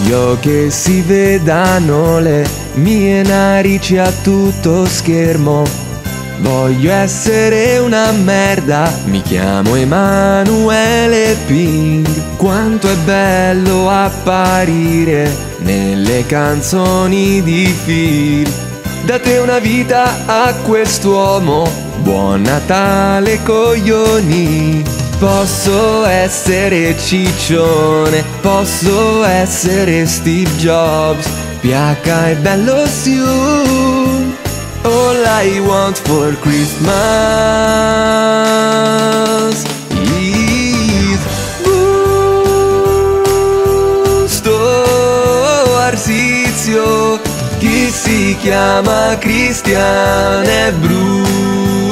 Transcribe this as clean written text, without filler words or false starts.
Voglio che si vedano le mie narici a tutto schermo. Voglio essere una merda, mi chiamo Emanuele Phil. Quanto è bello apparire nelle canzoni di Phil. Date una vita a quest'uomo, buon Natale coglioni. Posso essere ciccione, posso essere Steve Jobs, PH è bello siù. All I want for Christmas is Busto Arsizio, chi si chiama Cristiane Bruce.